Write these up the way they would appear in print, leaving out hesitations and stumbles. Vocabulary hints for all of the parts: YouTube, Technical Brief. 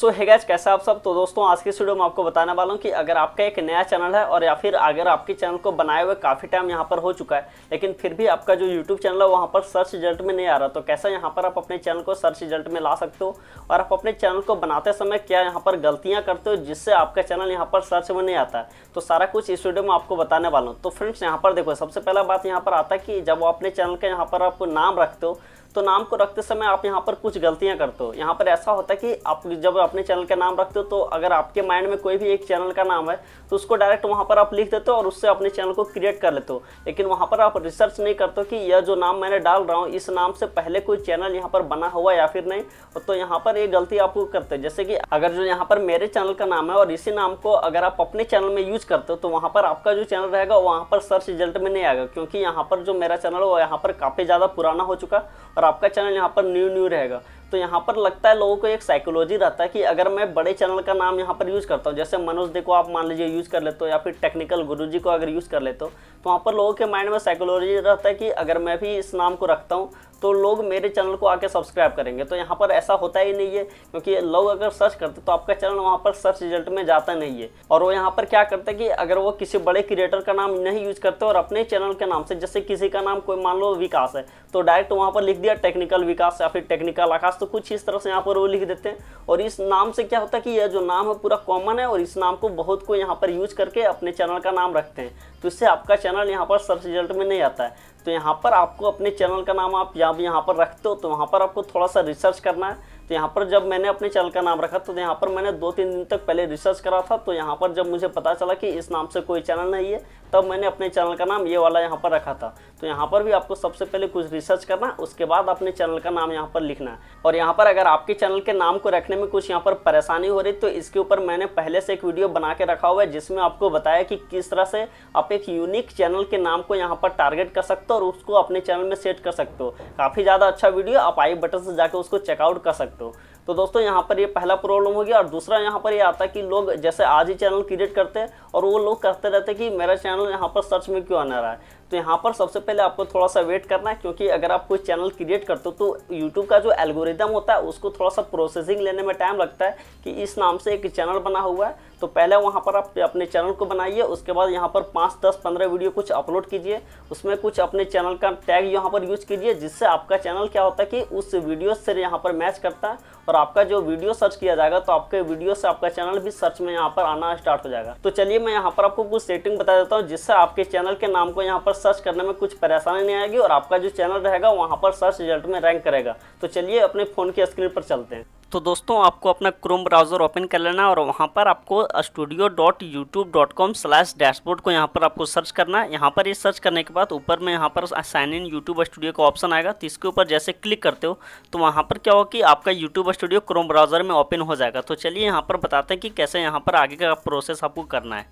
सो hey guys, कैसे आप सब। तो दोस्तों आज की वीडियो में आपको बताने वाला हूँ कि अगर आपका एक नया चैनल है और या फिर अगर आपके चैनल को बनाए हुए काफ़ी टाइम यहाँ पर हो चुका है लेकिन फिर भी आपका जो YouTube चैनल है वहाँ पर सर्च रिजल्ट में नहीं आ रहा, तो कैसे यहाँ पर आप अपने चैनल को सर्च रिजल्ट में ला सकते हो और आप अपने चैनल को बनाते समय क्या यहाँ पर गलतियाँ करते हो जिससे आपका चैनल यहाँ पर सर्च में नहीं आता है, तो सारा कुछ इस वीडियो में आपको बताने वाला हूँ। तो फ्रेंड्स यहाँ पर देखो, सबसे पहला बात यहाँ पर आता है कि जब अपने चैनल का यहाँ पर आप नाम रखते हो तो नाम को रखते समय आप यहाँ पर कुछ गलतियाँ करते हो। यहाँ पर ऐसा होता है कि आप जब अपने चैनल का नाम रखते हो तो अगर आपके माइंड में कोई भी एक चैनल का नाम है तो उसको डायरेक्ट वहाँ पर आप लिख देते हो और उससे अपने चैनल को क्रिएट कर लेते हो, लेकिन वहाँ पर आप रिसर्च नहीं करते हो कि यह जो नाम मैंने डाल रहा हूँ इस नाम से पहले कोई चैनल यहाँ पर बना हुआ या फिर नहीं। तो यहाँ पर ये गलती आपको करते हैं। जैसे कि अगर जो यहाँ पर मेरे चैनल का नाम है और इसी नाम को अगर आप अपने चैनल में यूज करते हो तो वहाँ पर आपका जो चैनल रहेगा वहाँ पर सर्च रिजल्ट में नहीं आएगा, क्योंकि यहाँ पर जो मेरा चैनल है वो यहाँ पर काफ़ी ज़्यादा पुराना हो चुका और आपका चैनल यहाँ पर न्यू रहेगा। तो यहाँ पर लगता है लोगों को एक साइकोलॉजी रहता है कि अगर मैं बड़े चैनल का नाम यहाँ पर यूज़ करता हूँ, जैसे मनोज देखो आप मान लीजिए यूज़ कर लेते हो या फिर टेक्निकल गुरुजी को अगर यूज़ कर लेते हो, तो वहाँ पर लोगों के माइंड में साइकोलॉजी रहता है कि अगर मैं भी इस नाम को रखता हूँ तो लोग मेरे चैनल को आके सब्सक्राइब करेंगे। तो यहाँ पर ऐसा होता ही नहीं है, क्योंकि लोग अगर सर्च करते तो आपका चैनल वहाँ पर सर्च रिजल्ट में जाता नहीं है। और वो यहाँ पर क्या करते हैं कि अगर वो किसी बड़े क्रिएटर का नाम नहीं यूज़ करते और अपने चैनल के नाम से, जैसे किसी का नाम कोई मान लो विकास है तो डायरेक्ट वहाँ पर लिख दिया टेक्निकल विकास या फिर टेक्निकल आकाश, तो कुछ इस तरह से यहाँ पर वो लिख देते हैं। और इस नाम से क्या होता है कि यह जो नाम है पूरा कॉमन है और इस नाम को बहुत को यहाँ पर यूज करके अपने चैनल का नाम रखते हैं, तो इससे आपका चैनल यहाँ पर सर्च रिजल्ट में नहीं आता है। तो यहाँ पर आपको अपने चैनल का नाम आप जहाँ भी यहाँ पर रखते हो तो वहाँ पर आपको थोड़ा सा रिसर्च करना है। तो यहाँ पर जब मैंने अपने चैनल का नाम रखा तो यहाँ पर मैंने 2-3 दिन तक पहले रिसर्च करा था, तो यहाँ पर जब मुझे पता चला कि इस नाम से कोई चैनल नहीं है तब मैंने अपने चैनल का नाम ये वाला यहाँ पर रखा था। तो यहाँ पर भी आपको सबसे पहले कुछ रिसर्च करना है, उसके बाद अपने चैनल का नाम यहाँ पर लिखना है। और यहाँ पर अगर आपके चैनल के नाम को रखने में कुछ यहाँ पर परेशानी हो रही तो इसके ऊपर मैंने पहले से एक वीडियो बना के रखा हुआ है जिसमें आपको बताया कि किस तरह से आप एक यूनिक चैनल के नाम को यहाँ पर टारगेट कर सकते हो और उसको अपने चैनल में सेट कर सकते हो। काफ़ी ज़्यादा अच्छा वीडियो, आप आई बटन से जाकर उसको चेकआउट कर सकते हो। तो दोस्तों यहाँ पर ये पहला प्रॉब्लम हो गया। और दूसरा यहाँ पर ये आता है कि लोग जैसे आज ही चैनल क्रिएट करते हैं और वो लोग कहते रहते हैं कि मेरा चैनल यहाँ पर सर्च में क्यों आना रहा है। तो यहाँ पर सबसे पहले आपको थोड़ा सा वेट करना है, क्योंकि अगर आप कोई चैनल क्रिएट करते हो तो यूट्यूब का जो एल्गोरिदम होता है उसको थोड़ा सा प्रोसेसिंग लेने में टाइम लगता है कि इस नाम से एक चैनल बना हुआ है, तो पहले वहाँ पर आप अपने चैनल को बनाइए, उसके बाद यहाँ पर 5, 10, 15 वीडियो कुछ अपलोड कीजिए, उसमें कुछ अपने चैनल का टैग यहाँ पर यूज कीजिए जिससे आपका चैनल क्या होता है कि उस वीडियो से यहाँ पर मैच करता है और आपका जो वीडियो सर्च किया जाएगा तो आपके वीडियो से आपका चैनल भी सर्च में यहाँ पर आना स्टार्ट हो जाएगा। तो चलिए मैं यहाँ पर आपको कुछ सेटिंग बता देता हूँ जिससे आपके चैनल के नाम को यहाँ पर सर्च करने में कुछ परेशानी नहीं आएगी और आपका जो चैनल रहेगा वहाँ पर सर्च रिजल्ट में रैंक करेगा। तो चलिए अपने फ़ोन की स्क्रीन पर चलते हैं। तो दोस्तों आपको अपना क्रोम ब्राउज़र ओपन कर लेना है और वहाँ पर आपको studio.youtube.com/dashboard को यहाँ पर आपको सर्च करना है। यहाँ पर ये सर्च करने के बाद ऊपर में यहाँ पर साइन इन यूट्यूब स्टूडियो का ऑप्शन आएगा, तो इसके ऊपर जैसे क्लिक करते हो तो वहाँ पर क्या हो कि आपका यूट्यूब स्टूडियो क्रोम ब्राउज़र में ओपन हो जाएगा। तो चलिए यहाँ पर बताते हैं कि कैसे यहाँ पर आगे का प्रोसेस आपको करना है।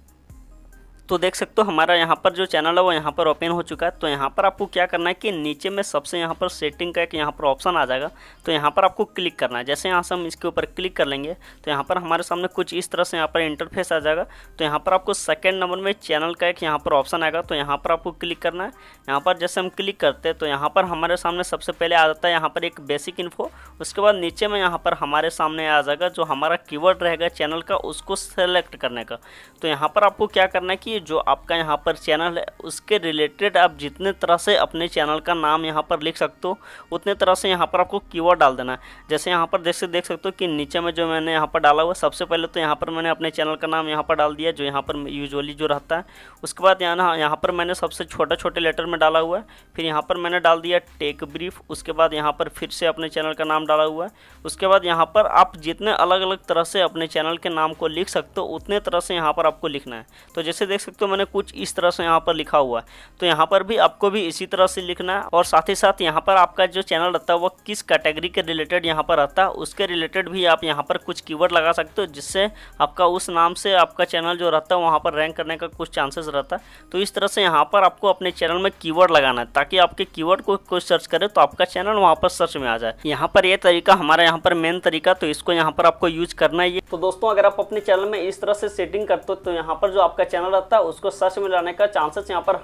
तो देख सकते हो हमारा यहाँ पर जो चैनल है वो यहाँ पर ओपन हो चुका है। तो यहाँ पर आपको क्या करना है कि नीचे में सबसे यहाँ पर सेटिंग का एक यहाँ पर ऑप्शन आ जाएगा, तो यहाँ पर आपको क्लिक करना है। जैसे यहाँ से हम इसके ऊपर क्लिक कर लेंगे तो यहाँ पर हमारे सामने कुछ इस तरह से यहाँ पर इंटरफेस आ जाएगा। तो यहाँ पर आपको सेकेंड नंबर में चैनल का एक यहाँ पर ऑप्शन आएगा, तो यहाँ पर आपको क्लिक करना है। यहाँ पर जैसे हम क्लिक करते हैं तो यहाँ पर हमारे सामने सबसे पहले आ जाता है यहाँ पर एक बेसिक इन्फो, उसके बाद नीचे में यहाँ पर हमारे सामने आ जाएगा जो हमारा कीवर्ड रहेगा चैनल का उसको सेलेक्ट करने का। तो यहाँ पर आपको क्या करना है कि जो आपका यहाँ पर चैनल है उसके रिलेटेड आप जितने तरह से अपने चैनल का नाम यहाँ पर लिख सकते हो उतने तरह से यहाँ पर आपको कीवर्ड डाल देना है। जैसे यहाँ पर जैसे देख सकते हो कि नीचे में जो मैंने यहाँ पर डाला हुआ, सबसे पहले तो यहाँ पर मैंने अपने चैनल का नाम यहाँ पर डाल दिया जो यहाँ पर यूजुअली जो रहता है, उसके बाद यहाँ पर मैंने सबसे छोटे लेटर में डाला हुआ है, फिर यहाँ पर मैंने डाल दिया टेक ब्रीफ, उसके बाद यहाँ पर फिर से अपने चैनल का नाम डाला हुआ है। उसके बाद यहाँ पर आप जितने अलग अलग तरह से अपने चैनल के नाम को लिख सकते हो उतने तरह से यहाँ पर आपको लिखना है। तो जैसे देख सकते हो मैंने कुछ इस तरह से यहाँ पर लिखा हुआ है, तो यहाँ पर भी आपको भी इसी तरह से लिखना है। और साथ ही साथ यहाँ पर आपका जो चैनल रहता है वो किस कैटेगरी के रिलेटेड यहाँ पर रहता है उसके रिलेटेड भी आप यहाँ पर कुछ कीवर्ड लगा सकते हो जिससे आपका उस नाम से आपका चैनल जो रहता है वहाँ पर रैंक करने का कुछ चांसेस रहता है। तो इस तरह से यहाँ पर आपको अपने चैनल में कीवर्ड लगाना है ताकि आपके कीवर्ड को कोई सर्च करे तो आपका चैनल वहाँ पर सर्च में आ जाए। यहाँ पर यह तरीका हमारा यहाँ पर मेन तरीका, तो इसको यहाँ पर आपको यूज करना है। तो दोस्तों अगर आप अपने चैनल में इस तरह से सेटिंग करते हो तो यहाँ पर जो आपका चैनल उसको सर्च में लाने का चांसेस यहाँ पर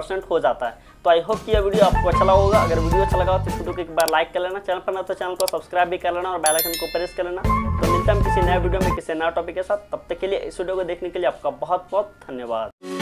100% हो जाता है। तो आई होप कि यह वीडियो आपको अच्छा लगा होगा। अगर वीडियो अच्छा लगा तो इस वीडियो को एक बार लाइक कर लेना, चैनल पर ना तो चैनल को सब्सक्राइब भी कर लेना और बेल आइकन को प्रेस कर लेना। तो मिलते हैं हम किसी नए वीडियो में किसी नए टॉपिक के साथ। तब तक के लिए इस वीडियो को देखने के लिए आपका बहुत बहुत धन्यवाद।